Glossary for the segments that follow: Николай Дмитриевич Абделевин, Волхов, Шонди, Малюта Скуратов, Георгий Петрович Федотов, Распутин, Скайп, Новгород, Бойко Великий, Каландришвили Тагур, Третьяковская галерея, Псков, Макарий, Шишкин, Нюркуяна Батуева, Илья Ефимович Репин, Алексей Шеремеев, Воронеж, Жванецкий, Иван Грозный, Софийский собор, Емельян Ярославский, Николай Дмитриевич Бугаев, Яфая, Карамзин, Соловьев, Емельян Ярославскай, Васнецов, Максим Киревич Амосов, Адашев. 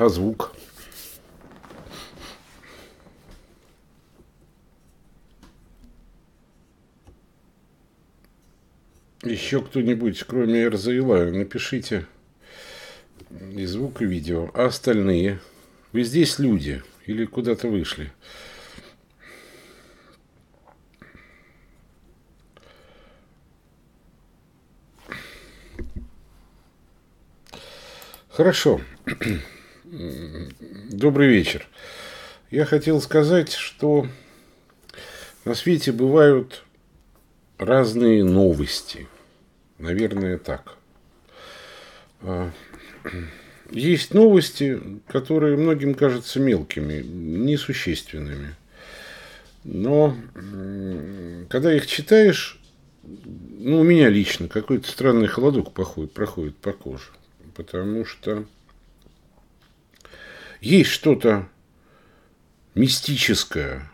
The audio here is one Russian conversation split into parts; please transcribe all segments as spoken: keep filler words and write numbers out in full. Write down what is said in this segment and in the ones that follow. А звук? Еще кто-нибудь, кроме Эрзаила, напишите и звук, и видео. А остальные? Вы здесь люди или куда-то вышли? Хорошо. Добрый вечер. Я хотел сказать, что на свете бывают разные новости. Наверное, так. Есть новости, которые многим кажутся мелкими, несущественными. Но когда их читаешь, ну, у меня лично какой-то странный холодок проходит по коже. Потому что есть что-то мистическое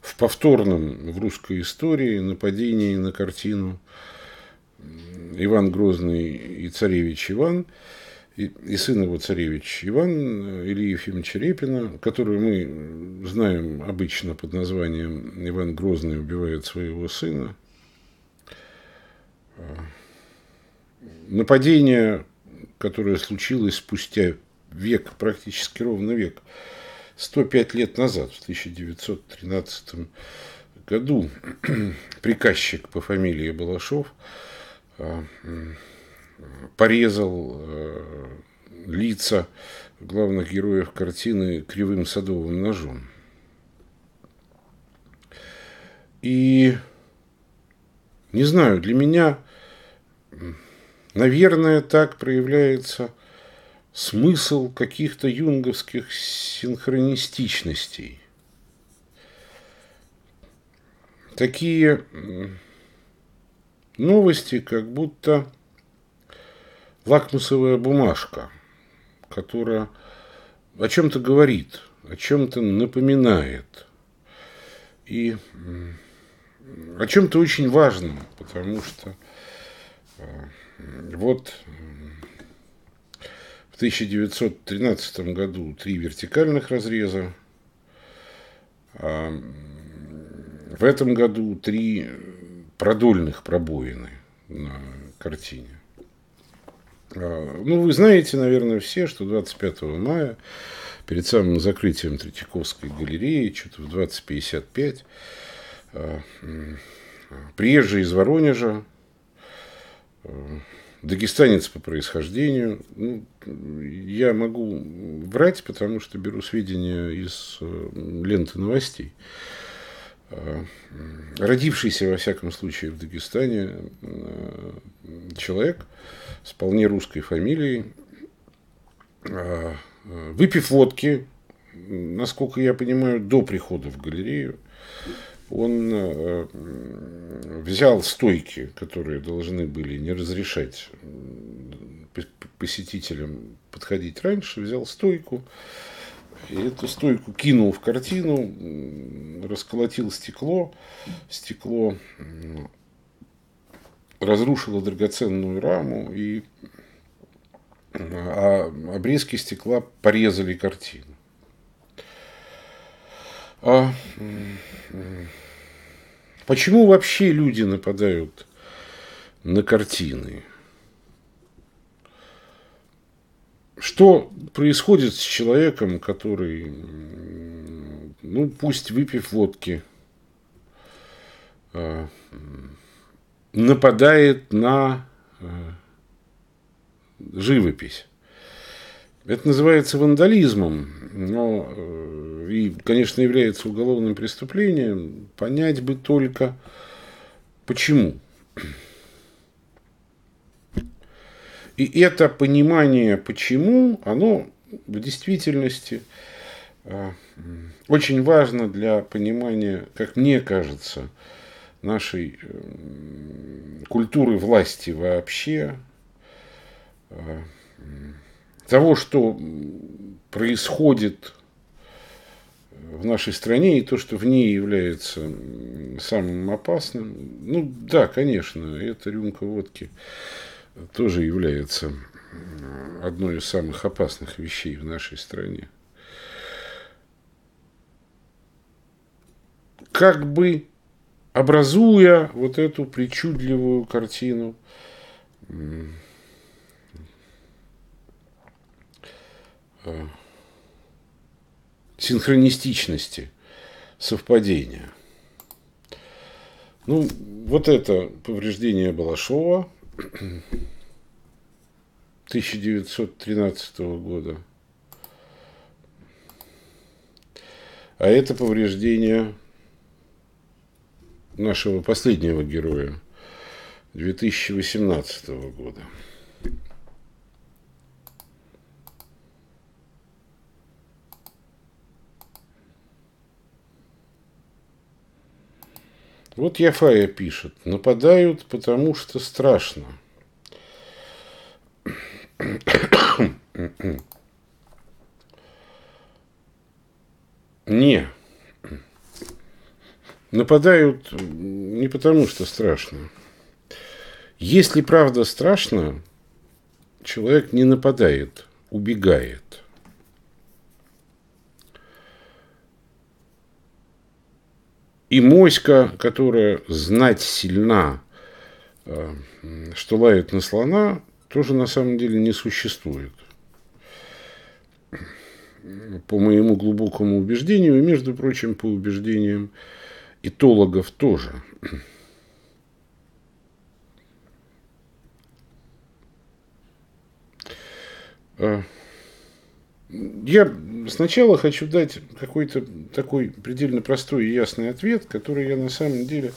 в повторном в русской истории нападении на картину «Иван Грозный и царевич Иван», и, и сын его царевич Иван, Ильи Ефимовича Репина, которую мы знаем обычно под названием «Иван Грозный убивает своего сына». Нападение, которое случилось спустя век, практически ровно век, сто пять лет назад, в тысяча девятьсот тринадцатом году, приказчик по фамилии Балашов порезал лица главных героев картины кривым садовым ножом. И, не знаю, для меня, наверное, так проявляется смысл каких-то юнговских синхронистичностей. Такие новости, как будто лакмусовая бумажка, которая о чем-то говорит, о чем-то напоминает. И о чем-то очень важном, потому что вот в тысяча девятьсот тринадцатом году три вертикальных разреза, а в этом году три продольных пробоины на картине. Ну, вы знаете, наверное, все, что двадцать пятого мая, перед самым закрытием Третьяковской галереи, что-то в двадцать пятьдесят пять, приезжий из Воронежа, дагестанец по происхождению. Ну, я могу врать, потому что беру сведения из ленты новостей. Родившийся, во всяком случае, в Дагестане человек с вполне русской фамилией, выпив водки, насколько я понимаю, до прихода в галерею, он взял стойки, которые должны были не разрешать посетителям подходить раньше, взял стойку, и эту стойку кинул в картину, расколотил стекло, стекло разрушило драгоценную раму, и а обрезки стекла порезали картину. А почему вообще люди нападают на картины? Что происходит с человеком, который, ну, пусть выпив водки, нападает на живопись? Это называется вандализмом, но и, конечно, является уголовным преступлением. Понять бы только, почему. И это понимание «почему», оно в действительности очень важно для понимания, как мне кажется, нашей культуры власти вообще, того, что происходит в нашей стране, и то, что в ней является самым опасным. Ну да, конечно, эта рюмка водки тоже является одно из самых опасных вещей в нашей стране. Как бы образуя вот эту причудливую картину синхронистичности, совпадения. Ну, вот это повреждение Балашова тысяча девятьсот тринадцатого года. А это повреждение нашего последнего героя две тысячи восемнадцатого года. Вот Яфая пишет. Нападают, потому что страшно. Не. Нападают не потому что страшно. Если правда страшно, человек не нападает, убегает. И моська, которая знать сильна, что лает на слона, тоже на самом деле не существует. По моему глубокому убеждению, и, между прочим, по убеждениям этологов тоже. Я сначала хочу дать какой-то такой предельно простой и ясный ответ, который я на самом деле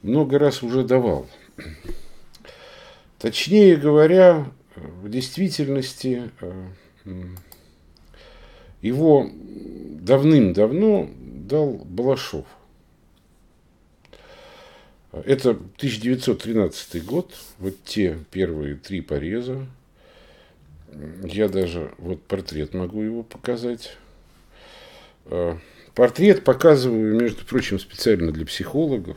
много раз уже давал. Точнее говоря, в действительности его давным-давно дал Балашов. Это тысяча девятьсот тринадцатый год, вот те первые три пореза. Я даже вот портрет могу его показать. Портрет показываю, между прочим, специально для психологов,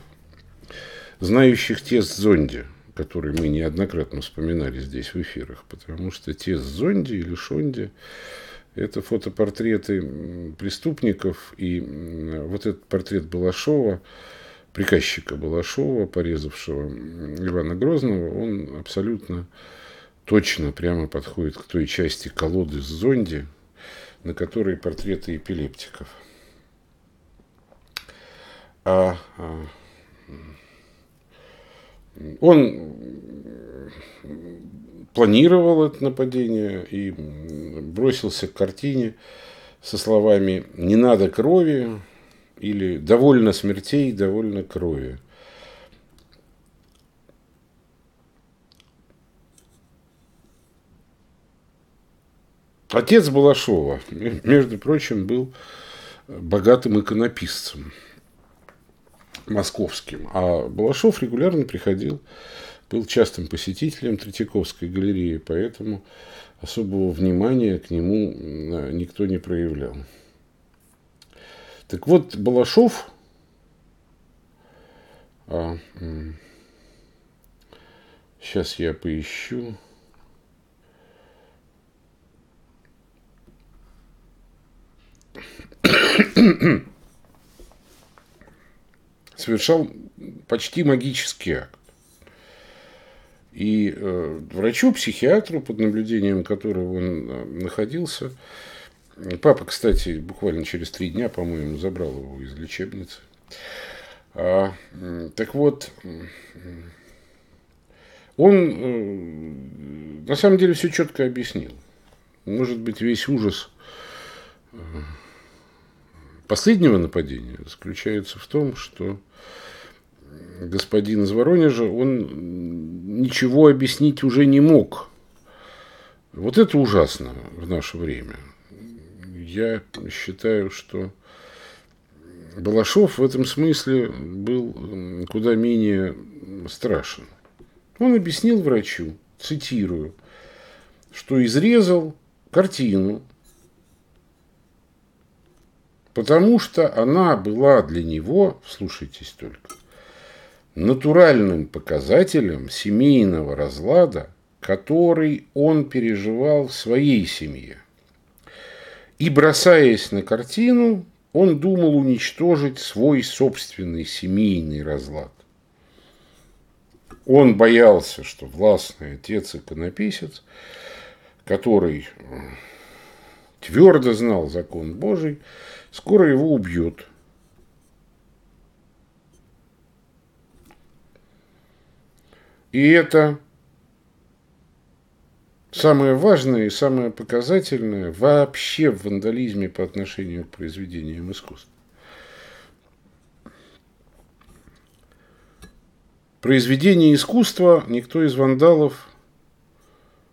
знающих тест Зонди, который мы неоднократно вспоминали здесь в эфирах, потому что тест Зонди или Шонди – это фотопортреты преступников, и вот этот портрет Балашова, приказчика Балашова, порезавшего Ивана Грозного, он абсолютно точно прямо подходит к той части колоды с Зонди, на которой портреты эпилептиков. А он планировал это нападение и бросился к картине со словами «не надо крови» или «довольно смертей, довольно крови». Отец Балашова, между прочим, был богатым иконописцем московским, а Балашов регулярно приходил, был частым посетителем Третьяковской галереи, поэтому особого внимания к нему никто не проявлял. Так вот, Балашов сейчас я поищу. Совершал почти магический акт. И э, врачу-психиатру, под наблюдением которого он э, находился, папа, кстати, буквально через три дня, по-моему, забрал его из лечебницы. А, э, так вот, э, он э, на самом деле все четко объяснил. Может быть, весь ужас э, последнего нападения заключается в том, что господин из Воронежа, он ничего объяснить уже не мог. Вот это ужасно в наше время. Я считаю, что Балашов в этом смысле был куда менее страшен. Он объяснил врачу, цитирую, что изрезал картину, потому что она была для него, слушайтесь только, натуральным показателем семейного разлада, который он переживал в своей семье. И, бросаясь на картину, он думал уничтожить свой собственный семейный разлад. Он боялся, что властный отец-иконописец, который твердо знал закон Божий, скоро его убьет. И это самое важное и самое показательное вообще в вандализме по отношению к произведениям искусства. Произведение искусства никто из вандалов,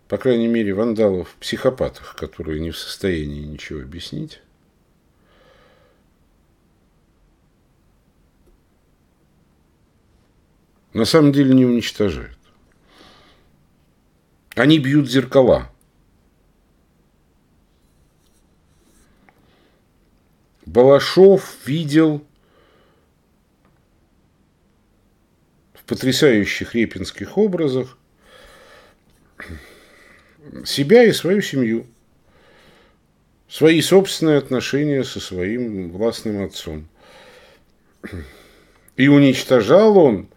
по крайней мере, вандалов-психопатов, которые не в состоянии ничего объяснить, на самом деле не уничтожают. Они бьют зеркала. Балашов видел в потрясающих репинских образах себя и свою семью, свои собственные отношения со своим властным отцом. И уничтожал он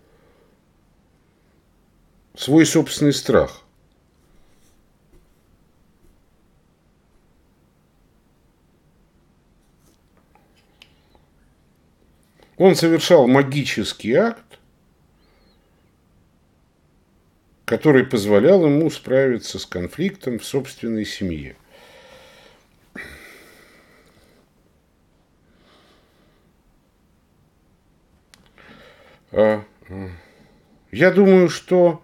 свой собственный страх. Он совершал магический акт, который позволял ему справиться с конфликтом в собственной семье. Я думаю, что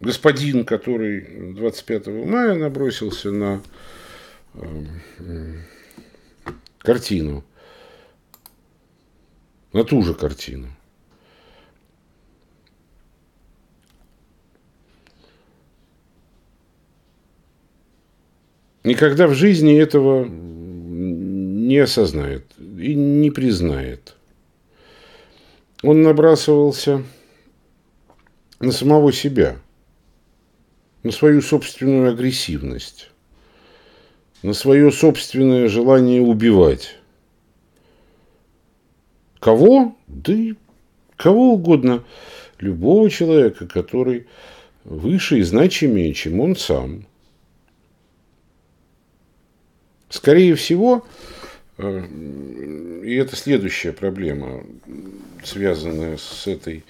господин, который двадцать пятого мая набросился на картину, на ту же картину, никогда в жизни этого не осознает и не признает. Он набрасывался на самого себя, на свою собственную агрессивность, на свое собственное желание убивать. Кого? Да и кого угодно. Любого человека, который выше и значимее, чем он сам. Скорее всего, и это следующая проблема, связанная с этой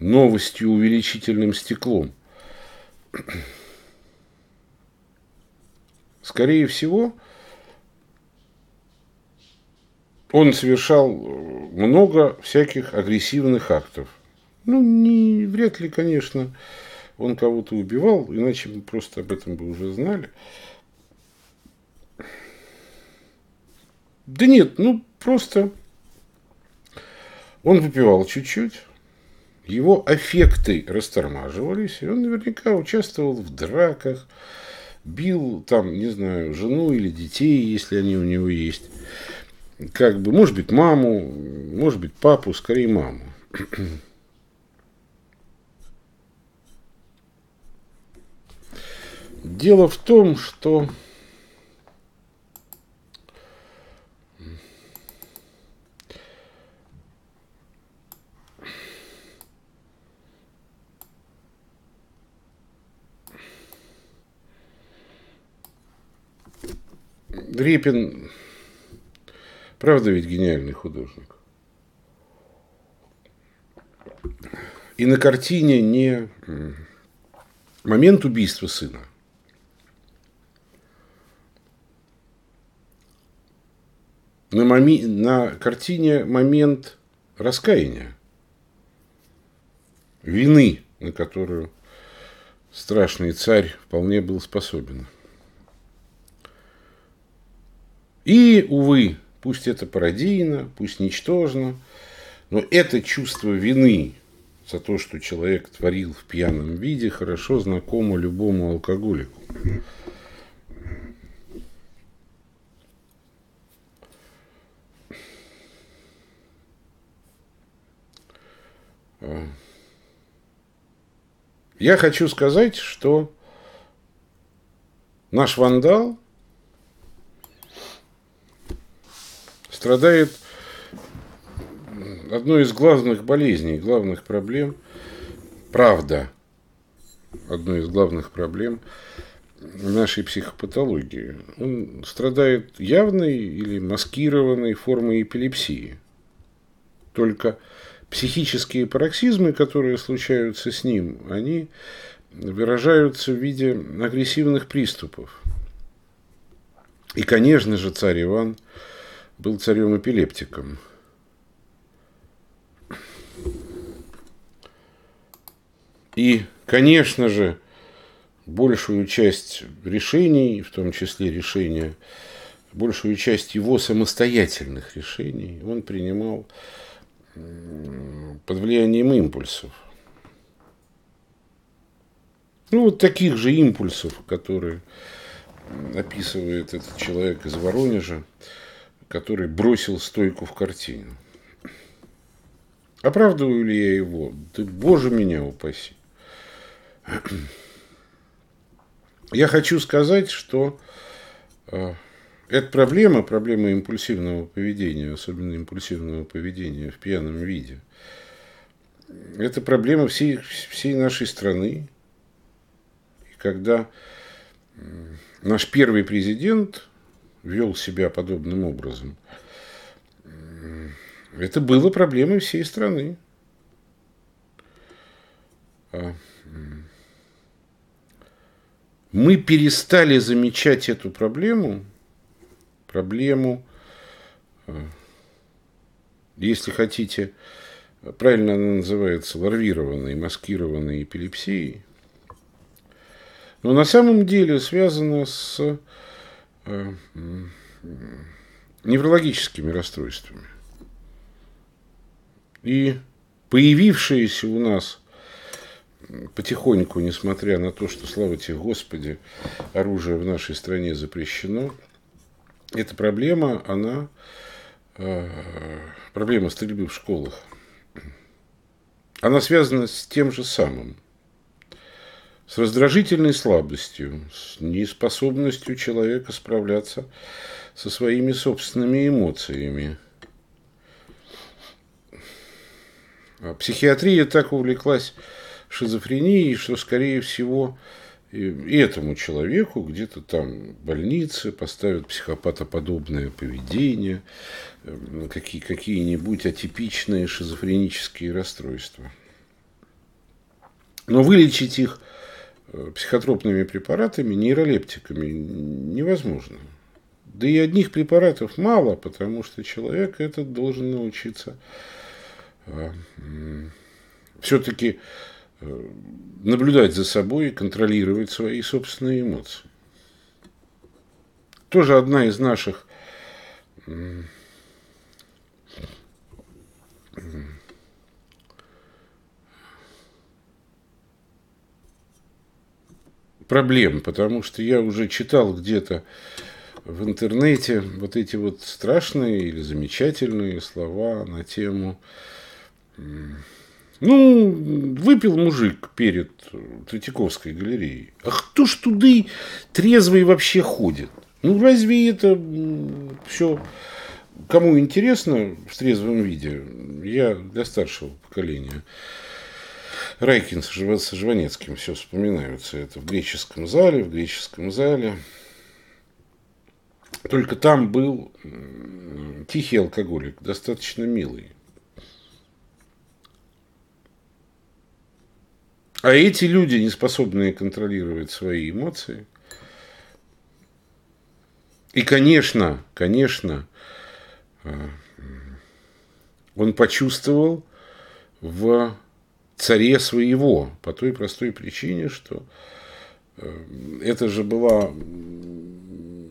новостью увеличительным стеклом. Скорее всего, он совершал много всяких агрессивных актов. Ну, не, вряд ли, конечно, он кого-то убивал, иначе мы просто об этом бы уже знали. Да нет, ну, просто он выпивал чуть-чуть, его аффекты растормаживались, и он наверняка участвовал в драках, бил там, не знаю, жену или детей, если они у него есть. Как бы, может быть, маму, может быть, папу, скорее маму. Дело в том, что Репин, правда ведь, гениальный художник. И на картине не момент убийства сына, на, моми... на картине момент раскаяния, вины, на которую страшный царь вполне был способен. И, увы, пусть это пародийно, пусть ничтожно, но это чувство вины за то, что человек творил в пьяном виде, хорошо знакомо любому алкоголику. Я хочу сказать, что наш вандал страдает одной из главных болезней, главных проблем, правда, одной из главных проблем нашей психопатологии. Он страдает явной или маскированной формой эпилепсии. Только психические пароксизмы, которые случаются с ним, они выражаются в виде агрессивных приступов. И, конечно же, царь Иван был царем-эпилептиком. И, конечно же, большую часть решений, в том числе решения, большую часть его самостоятельных решений он принимал под влиянием импульсов. Ну, вот таких же импульсов, которые описывает этот человек из Воронежа, который бросил стойку в картину. Оправдываю ли я его? Да, боже меня упаси. Я хочу сказать, что э, эта проблема, проблема импульсивного поведения, особенно импульсивного поведения в пьяном виде, это проблема всей, всей нашей страны. И когда э, наш первый президент вел себя подобным образом, э, это было проблемой всей страны. Мы перестали замечать эту проблему, проблему, если хотите, правильно она называется, ларвированной, маскированной эпилепсией, но на самом деле связана с неврологическими расстройствами. И появившиеся у нас потихоньку, несмотря на то, что, слава тебе, Господи, оружие в нашей стране запрещено, эта проблема, она, проблема стрельбы в школах, она связана с тем же самым, с раздражительной слабостью, с неспособностью человека справляться со своими собственными эмоциями. Психиатрия так увлеклась шизофренией, что, скорее всего, и этому человеку где-то там в больнице поставят психопатоподобное поведение, какие- какие-нибудь атипичные шизофренические расстройства. Но вылечить их психотропными препаратами, нейролептиками, невозможно. Да и одних препаратов мало, потому что человек этот должен научиться все-таки наблюдать за собой и контролировать свои собственные эмоции. Тоже одна из наших проблем, потому что я уже читал где-то в интернете вот эти вот страшные или замечательные слова на тему: ну, выпил мужик перед Третьяковской галереей. А кто ж туда трезвый вообще ходит? Ну, разве это все кому интересно в трезвом виде? Я для старшего поколения. Райкин с Жванецким все вспоминаются. Это в греческом зале, в греческом зале. Только там был тихий алкоголик, достаточно милый. А эти люди, не способные контролировать свои эмоции, и, конечно, конечно, он почувствовал в царе своего, по той простой причине, что это же была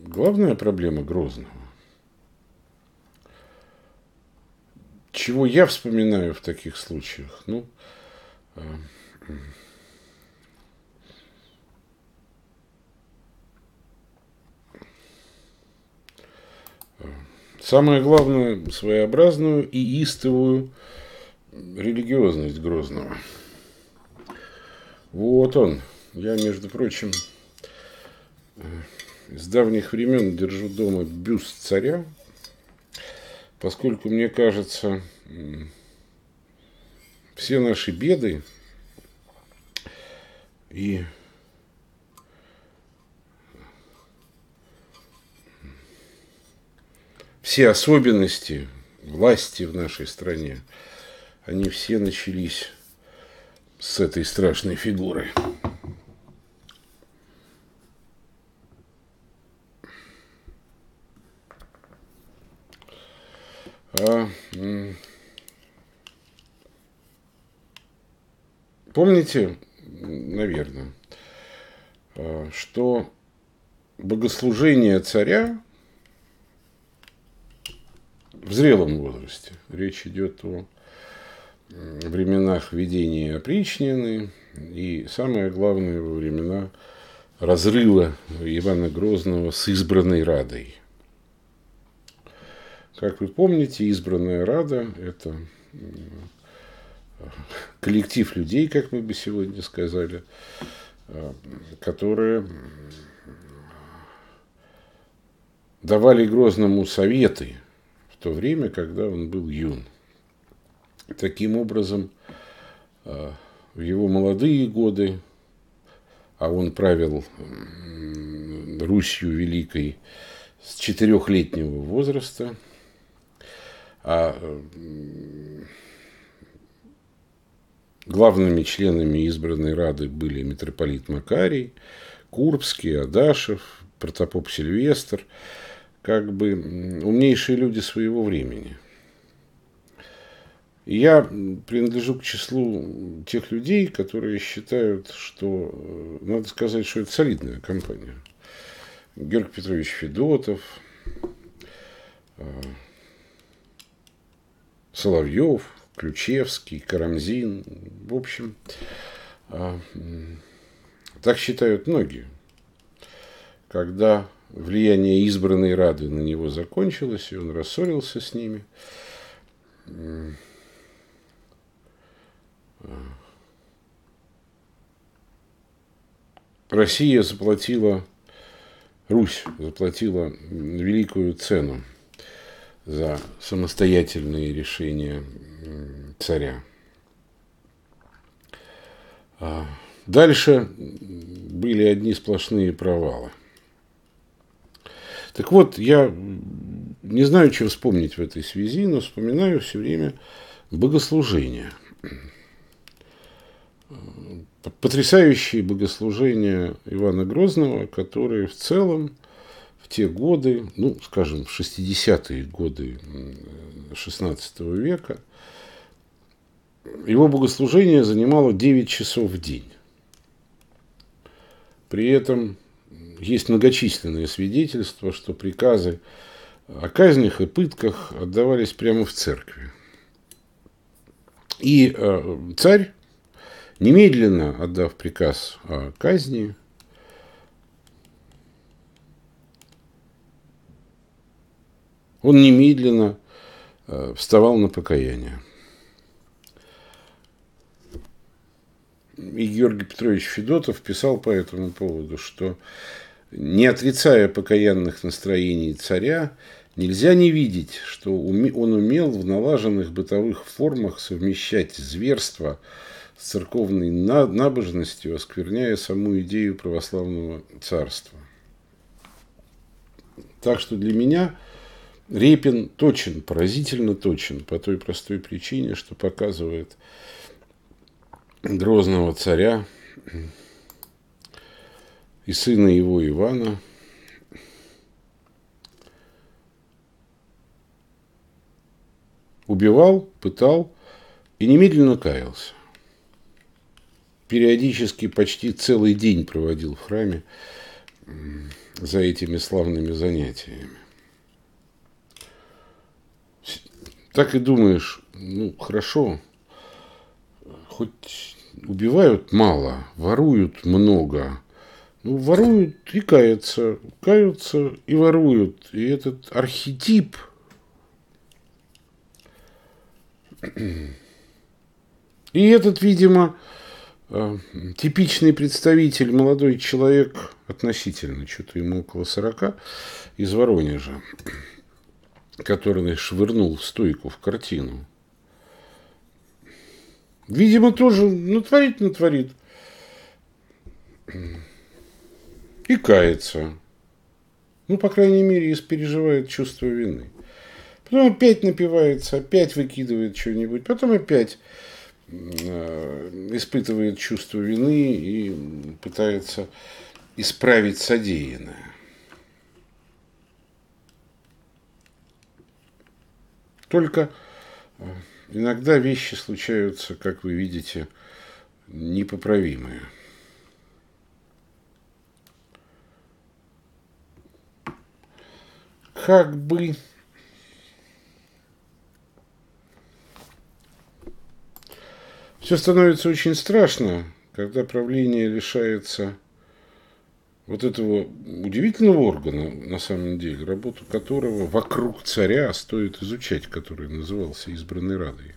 главная проблема Грозного. Чего я вспоминаю в таких случаях? Ну, самое главное, своеобразную и истовую религиозность Грозного. Вот он. Я, между прочим, с давних времен держу дома бюст царя, поскольку, мне кажется, все наши беды и все особенности власти в нашей стране, они все начались с этой страшной фигуры. А, помните, наверное, что богослужение царя в зрелом возрасте, речь идет о временах ведения опричнины и, самое главное, во времена разрыва Ивана Грозного с избранной Радой. Как вы помните, избранная Рада – это коллектив людей, как мы бы сегодня сказали, которые давали Грозному советы в то время, когда он был юн. Таким образом, в его молодые годы, а он правил Русью Великой с четырехлетнего возраста, а главными членами избранной Рады были митрополит Макарий, Курбский, Адашев, протопоп Сильвестр, как бы умнейшие люди своего времени. И я принадлежу к числу тех людей, которые считают, что, надо сказать, что это солидная компания. Георгий Петрович Федотов, Соловьев, Ключевский, Карамзин, в общем, так считают многие. Когда влияние избранной Рады на него закончилось, и он рассорился с ними, Россия заплатила, Русь заплатила великую цену за самостоятельные решения царя. Дальше были одни сплошные провалы. Так вот, я не знаю, что вспомнить в этой связи, но вспоминаю все время богослужения. Потрясающие богослужения Ивана Грозного, которые в целом в те годы, ну, скажем, в шестидесятые годы шестнадцатого века, его богослужение занимало девять часов в день. При этом есть многочисленные свидетельства, что приказы о казнях и пытках отдавались прямо в церкви. И э, царь, немедленно отдав приказ о казни, он немедленно э, вставал на покаяние. И Георгий Петрович Федотов писал по этому поводу, что, не отрицая покаянных настроений царя, нельзя не видеть, что он умел в налаженных бытовых формах совмещать зверство с церковной набожностью, оскверняя саму идею православного царства. Так что для меня Репин точен, поразительно точен, по той простой причине, что показывает Грозного царя и сына его Ивана убивал, пытал и немедленно каялся. Периодически почти целый день проводил в храме за этими славными занятиями. Так и думаешь, ну хорошо, хоть убивают мало, воруют много. Ну, воруют и каются, каются и воруют. И этот архетип И этот, видимо, типичный представитель, молодой человек, относительно, что-то ему около сорока, из Воронежа, который швырнул стойку в картину, видимо, тоже натворит, натворит. И кается. Ну, по крайней мере, испереживает чувство вины. Потом опять напивается, опять выкидывает что-нибудь, потом опять э, испытывает чувство вины и пытается исправить содеянное. Только иногда вещи случаются, как вы видите, непоправимые. Как бы все становится очень страшно, когда правление лишается вот этого удивительного органа, на самом деле, работу которого вокруг царя стоит изучать, который назывался избранной радой.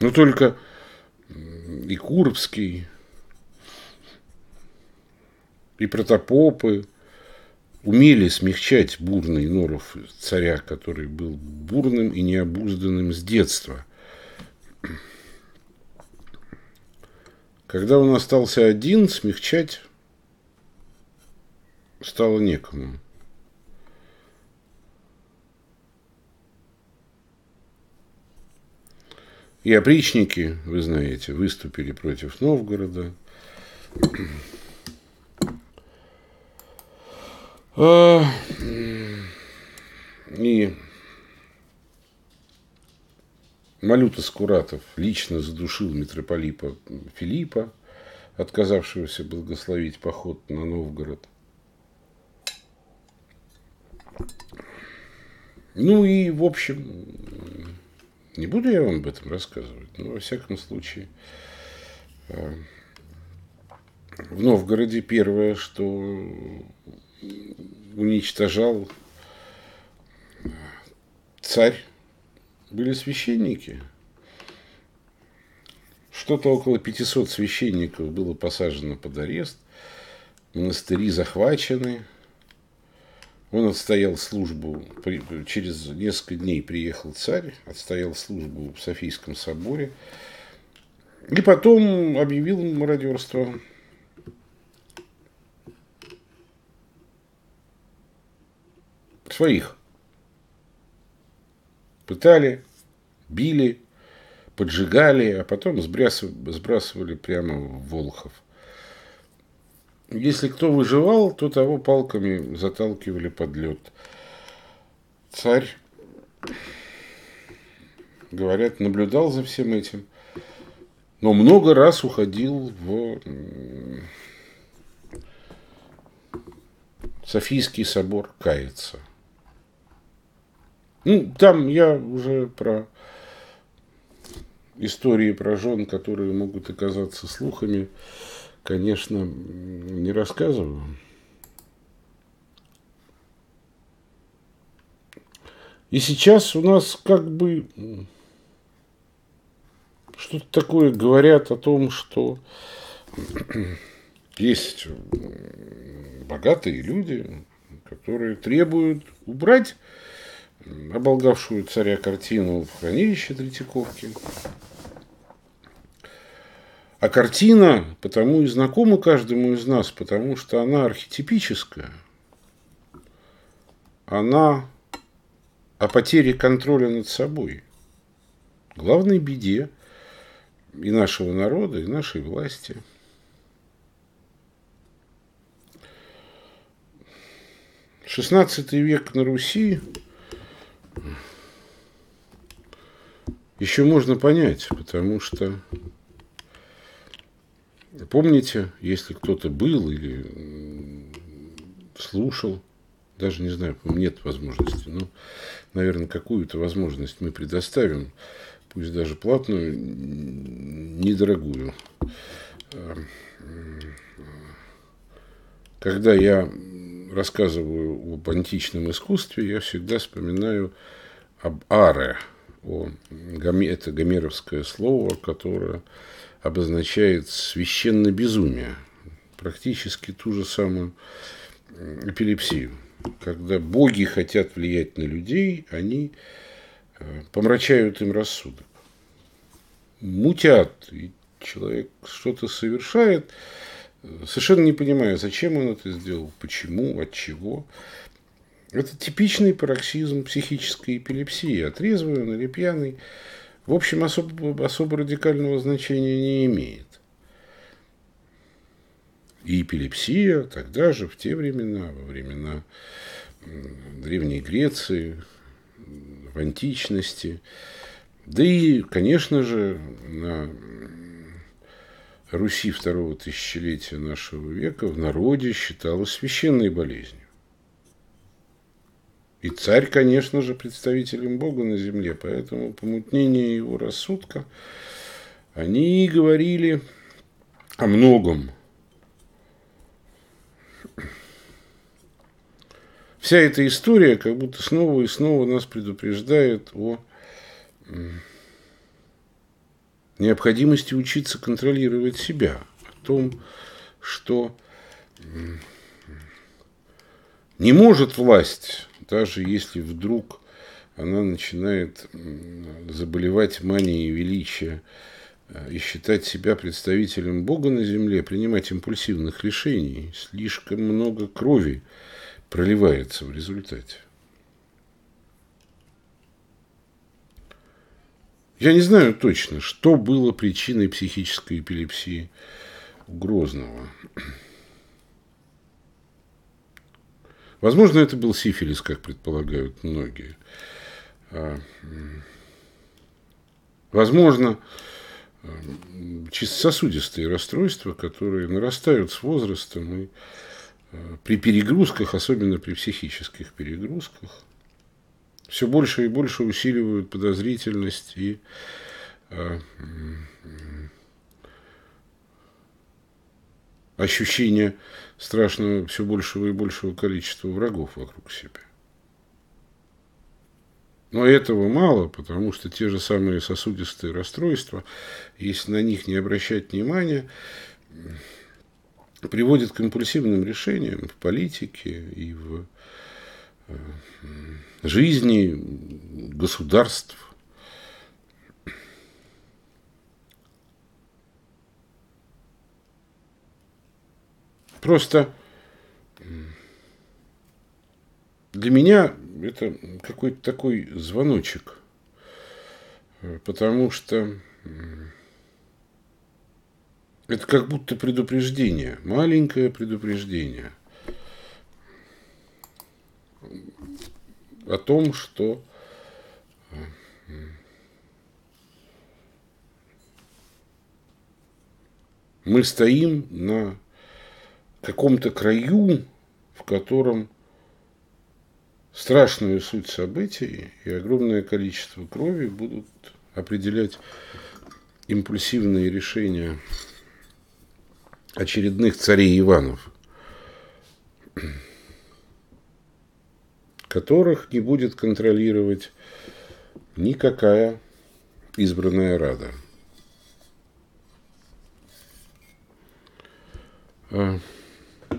Но только и Курбский, и протопопы умели смягчать бурный норов царя, который был бурным и необузданным с детства. Когда он остался один, смягчать стало некому. И опричники, вы знаете, выступили против Новгорода. И Малюта Скуратов лично задушил митрополита Филиппа, отказавшегося благословить поход на Новгород. Ну и, в общем, не буду я вам об этом рассказывать, но, во всяком случае, в Новгороде первое, что уничтожал царь, были священники. Что-то около пятисот священников было посажено под арест, монастыри захвачены. Он отстоял службу, через несколько дней приехал царь, отстоял службу в Софийском соборе и потом объявил мародерство. Своих пытали, били, поджигали, а потом сбрасывали прямо в Волхов. Если кто выживал, то того палками заталкивали под лед. Царь, говорят, наблюдал за всем этим, но много раз уходил в Софийский собор каяться. Ну, там я уже про истории про жен, которые могут оказаться слухами, конечно, не рассказываю. И сейчас у нас как бы что-то такое говорят о том, что есть богатые люди, которые требуют убрать оболгавшую царя картину в хранилище Третьяковки. А картина потому и знакома каждому из нас, потому что она архетипическая. Она о потере контроля над собой. Главной беде и нашего народа, и нашей власти. шестнадцатый век на Руси еще можно понять, потому что, помните, если кто-то был или слушал, даже не знаю, нет возможности, но, наверное, какую-то возможность мы предоставим, пусть даже платную, недорогую. Когда я рассказываю об античном искусстве, я всегда вспоминаю об аре, о Гомере, это гомеровское слово, которое обозначает священное безумие, практически ту же самую эпилепсию. Когда боги хотят влиять на людей, они помрачают им рассудок, мутят, и человек что-то совершает, совершенно не понимая, зачем он это сделал, почему, от чего. Это типичный пароксизм психической эпилепсии. Отрезвый он или пьяный, в общем, особо, особо радикального значения не имеет. И эпилепсия тогда же, в те времена, во времена Древней Греции, в античности, да и, конечно же, на Руси второго тысячелетия нашего века в народе считалась священной болезнью. И царь, конечно же, представителем Бога на земле, поэтому помутнение его рассудка, они говорили о многом. Вся эта история как будто снова и снова нас предупреждает о необходимости учиться контролировать себя, о том, что не может власть, даже если вдруг она начинает заболевать манией величия и считать себя представителем Бога на земле, принимать импульсивных решений, слишком много крови проливается в результате. Я не знаю точно, что было причиной психической эпилепсии у Грозного. Возможно, это был сифилис, как предполагают многие. Возможно, чистососудистые расстройства, которые нарастают с возрастом и при перегрузках, особенно при психических перегрузках, все больше и больше усиливают подозрительность и э, ощущение страшного все большего и большего количества врагов вокруг себя. Но этого мало, потому что те же самые сосудистые расстройства, если на них не обращать внимания, приводит к импульсивным решениям в политике и в жизни государств. Просто для меня это какой-то такой звоночек, потому что это как будто предупреждение, маленькое предупреждение о том, что мы стоим на каком-то краю, в котором страшную суть событий и огромное количество крови будут определять импульсивные решения очередных царей Иванов, которых не будет контролировать никакая избранная рада.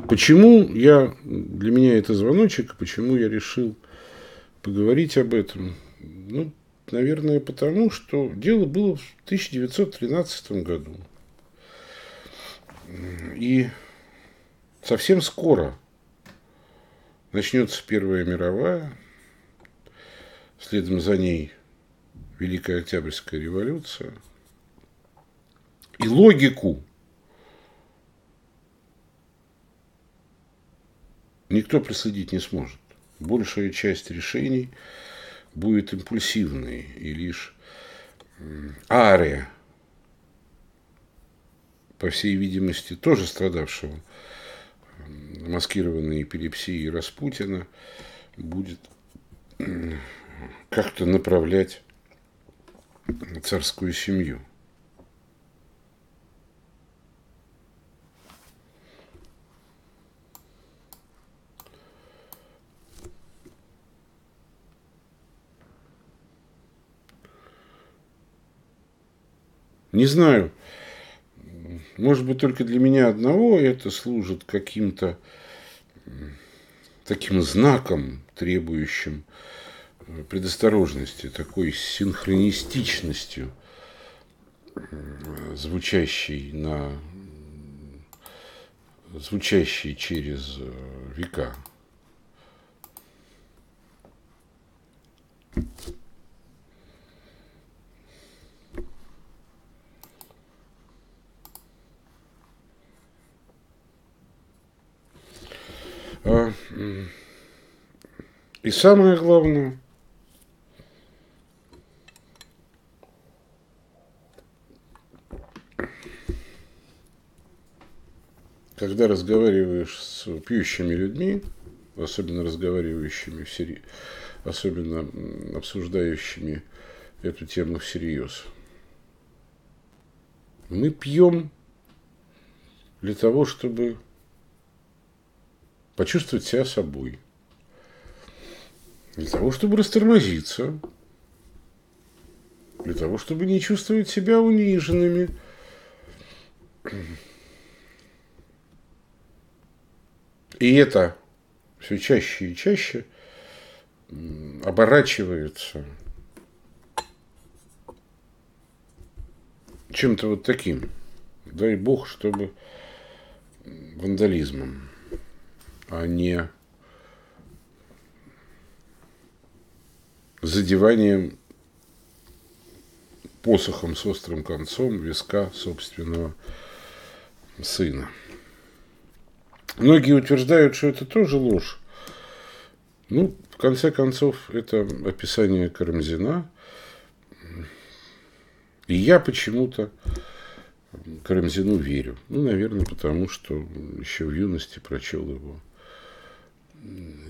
Почему я, для меня это звоночек, почему я решил поговорить об этом? Ну, наверное, потому, что дело было в тысяча девятьсот тринадцатом году. И совсем скоро начнется Первая мировая, следом за ней Великая Октябрьская революция. И логику никто проследить не сможет. Большая часть решений будет импульсивной, и лишь ария, по всей видимости, тоже страдавшего маскированной эпилепсией Распутина, будет как-то направлять царскую семью. Не знаю, может быть, только для меня одного это служит каким-то таким знаком, требующим предосторожности, такой синхронистичностью, звучащей, на... звучащей через века. И самое главное, когда разговариваешь с пьющими людьми, особенно разговаривающими, всерьез, особенно обсуждающими эту тему всерьез, мы пьем для того, чтобы почувствовать себя собой, для того, чтобы растормозиться, для того, чтобы не чувствовать себя униженными. И это все чаще и чаще оборачивается чем-то вот таким, дай бог, чтобы вандализмом, а не задеванием посохом с острым концом виска собственного сына. Многие утверждают, что это тоже ложь. Ну, в конце концов, это описание Карамзина. И я почему-то Карамзину верю. Ну, наверное, потому что еще в юности прочел его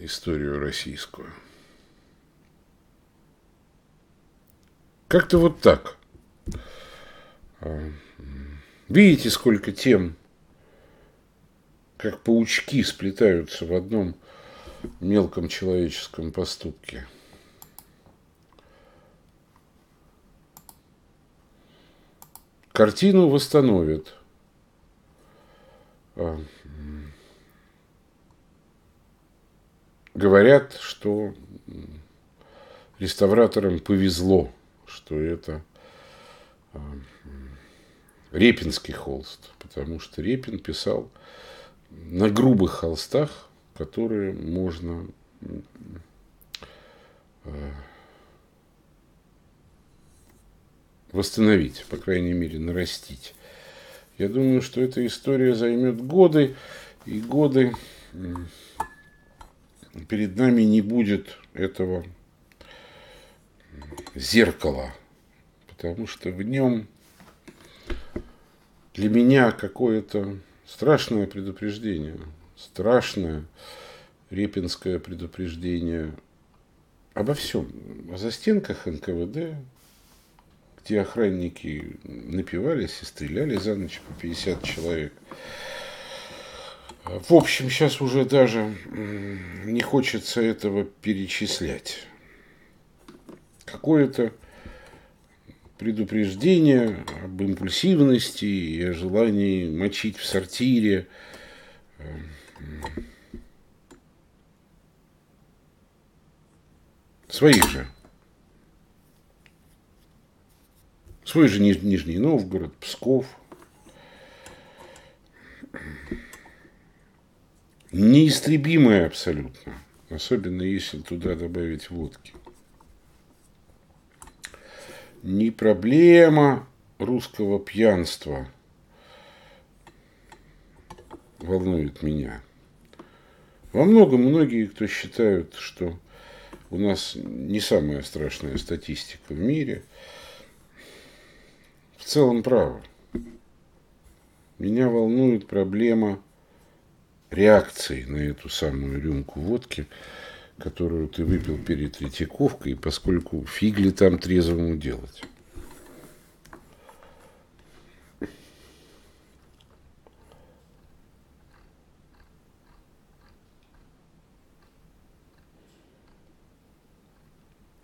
историю российскую. Как-то вот так. Видите, сколько тем, как паучки, сплетаются в одном мелком человеческом поступке. Картину восстановят. Говорят, что реставраторам повезло, что это репинский холст, потому что Репин писал на грубых холстах, которые можно восстановить, по крайней мере, нарастить. Я думаю, что эта история займет годы, и годы перед нами не будет этого зеркала, потому что в нем для меня какое-то страшное предупреждение, страшное репинское предупреждение обо всем, о застенках эн ка вэ дэ, где охранники напивались и стреляли за ночь по пятьдесят человек. В общем, сейчас уже даже не хочется этого перечислять. Какое-то предупреждение об импульсивности и о желании мочить в сортире. Своих же. Свой же Нижний Новгород, Псков. Неистребимое абсолютно. Особенно если туда добавить водки. Не проблема русского пьянства волнует меня. Во многом многие, кто считают, что у нас не самая страшная статистика в мире, в целом правы. Меня волнует проблема реакции на эту самую рюмку водки, которую ты выпил перед Третьяковкой, поскольку фиг ли там трезвому делать.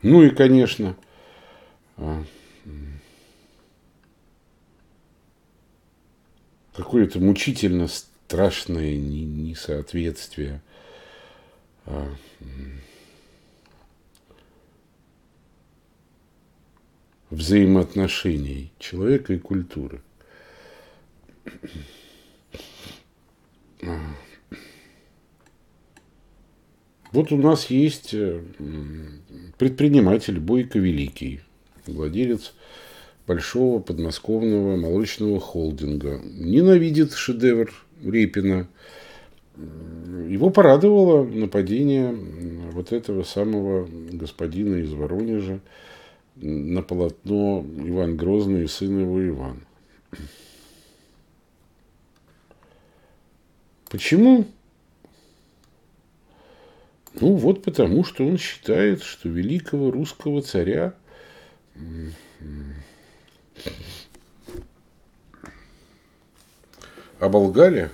Ну и, конечно, какое-то мучительно страшное несоответствие. Взаимоотношений человека и культуры. Вот у нас есть предприниматель Бойко Великий, владелец большого подмосковного молочного холдинга. Ненавидит шедевр Репина. Его порадовало нападение вот этого самого господина из Воронежа на полотно Иван Грозный и сын его Иван. Почему? Ну, вот потому, что он считает, что великого русского царя оболгали.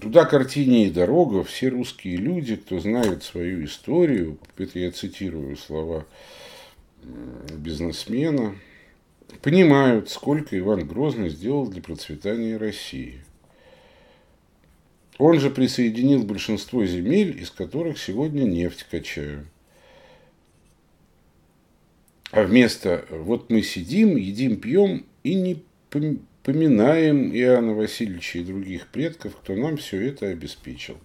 Туда картине и дорога, все русские люди, кто знает свою историю, это я цитирую слова бизнесмена, понимают, сколько Иван Грозный сделал для процветания России. Он же присоединил большинство земель, из которых сегодня нефть качают. А вместо «вот мы сидим, едим, пьем и не поминаем Иоанна Васильевича и других предков, кто нам все это обеспечил».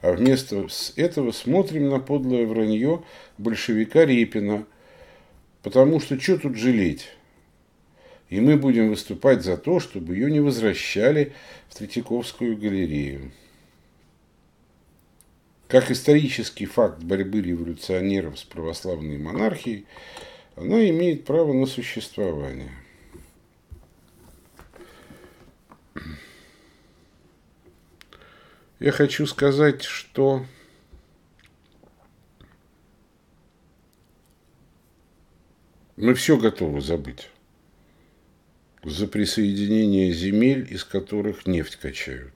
А вместо этого смотрим на подлое вранье большевика Репина, потому что что тут жалеть? И мы будем выступать за то, чтобы ее не возвращали в Третьяковскую галерею. Как исторический факт борьбы революционеров с православной монархией, она имеет право на существование. Я хочу сказать, что мы все готовы забыть за присоединение земель, из которых нефть качают.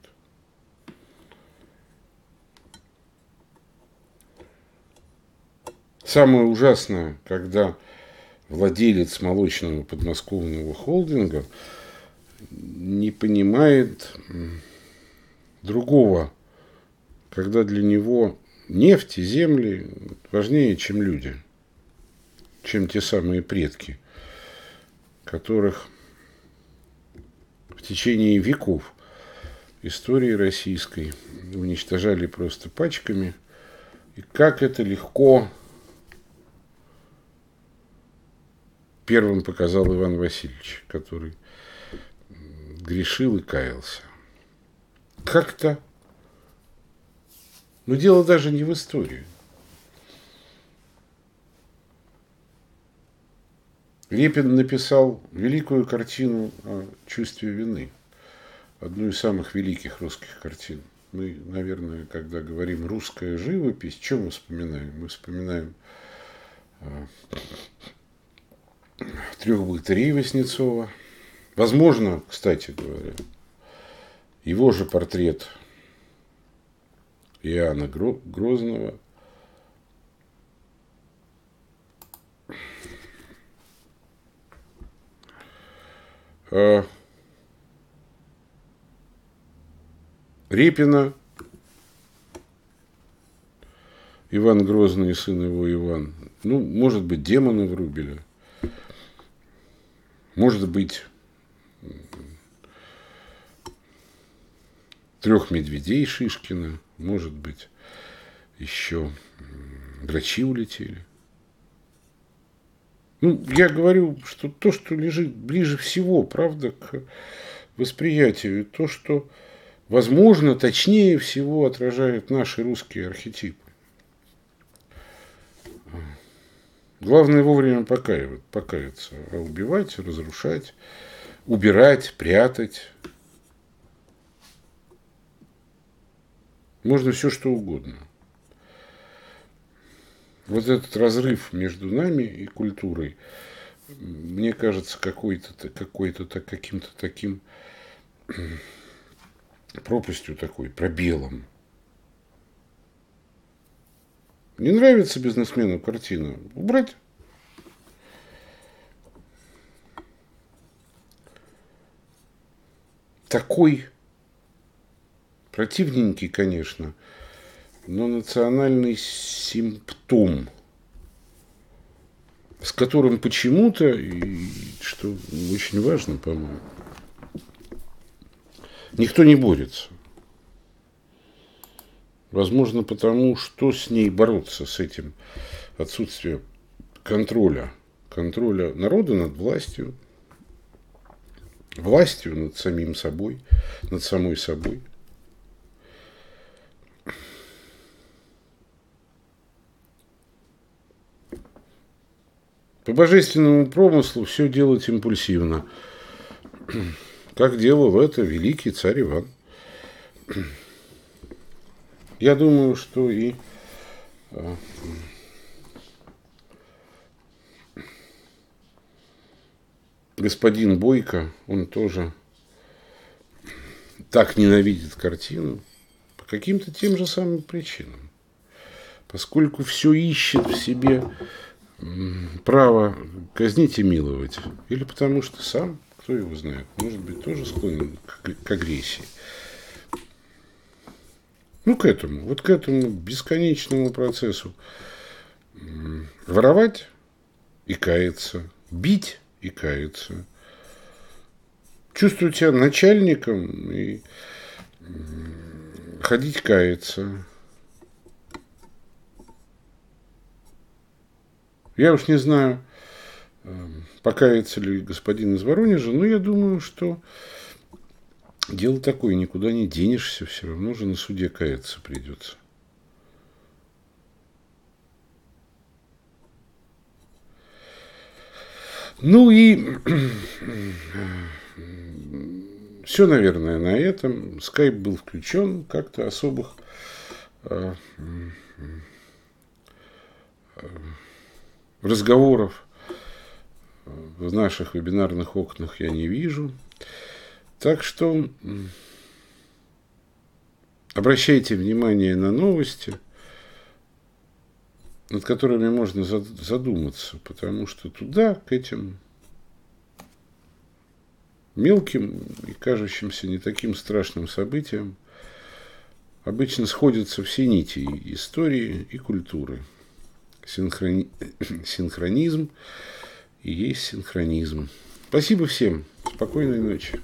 Самое ужасное, когда владелец молочного подмосковного холдинга не понимает другого, когда для него нефть и земли важнее, чем люди, чем те самые предки, которых в течение веков истории российской уничтожали просто пачками. И как это легко первым показал Иван Васильевич, который грешил и каялся. Как-то, но дело даже не в истории. Репин написал великую картину о чувстве вины. Одну из самых великих русских картин. Мы, наверное, когда говорим «русская живопись», что мы вспоминаем? Мы вспоминаем «Трех богатырей» Васнецова. Возможно, кстати говоря, его же портрет Иоанна Грозного. Репина, Иван Грозный и сын его Иван. Ну, может быть, демоны врубили. Может быть, трех медведей Шишкина. Может быть, еще грачи улетели. Ну, я говорю, что то, что лежит ближе всего, правда, к восприятию, то, что, возможно, точнее всего отражает наши русские архетипы. Главное вовремя покаяться, а убивать, разрушать, убирать, прятать. Можно все, что угодно. Вот этот разрыв между нами и культурой, мне кажется, какой-то, какой-то, каким-то таким пропастью такой, пробелом. Не нравится бизнесмену картина? Убрать. такой противненький, конечно, но национальный симптом, с которым почему-то, и что очень важно, по-моему, никто не борется. Возможно, потому что с ней бороться, с этим отсутствием контроля. Контроля народа над властью, властью над самим собой, над самой собой. По божественному промыслу все делать импульсивно, как делал это великий царь Иван. Я думаю, что и господин Бойко, он тоже так ненавидит картину по каким-то тем же самым причинам, поскольку все ищет в себе право казнить и миловать, или потому что сам, кто его знает, может быть, тоже склонен к агрессии. Ну, к этому, вот к этому бесконечному процессу воровать и каяться, бить и каяться. Чувствовать себя начальником и ходить каяться. Я уж не знаю, покается ли господин из Воронежа, но я думаю, что дело такое, никуда не денешься, все равно же на суде каяться придется. Ну и все, наверное, на этом. Скайп был включен, как-то особых... разговоров в наших вебинарных окнах я не вижу. Так что обращайте внимание на новости, над которыми можно задуматься, потому что туда, к этим мелким и кажущимся не таким страшным событиям, обычно сходятся все нити и истории, и культуры. Синхрони... Синхронизм и есть синхронизм. Спасибо всем. Спокойной ночи.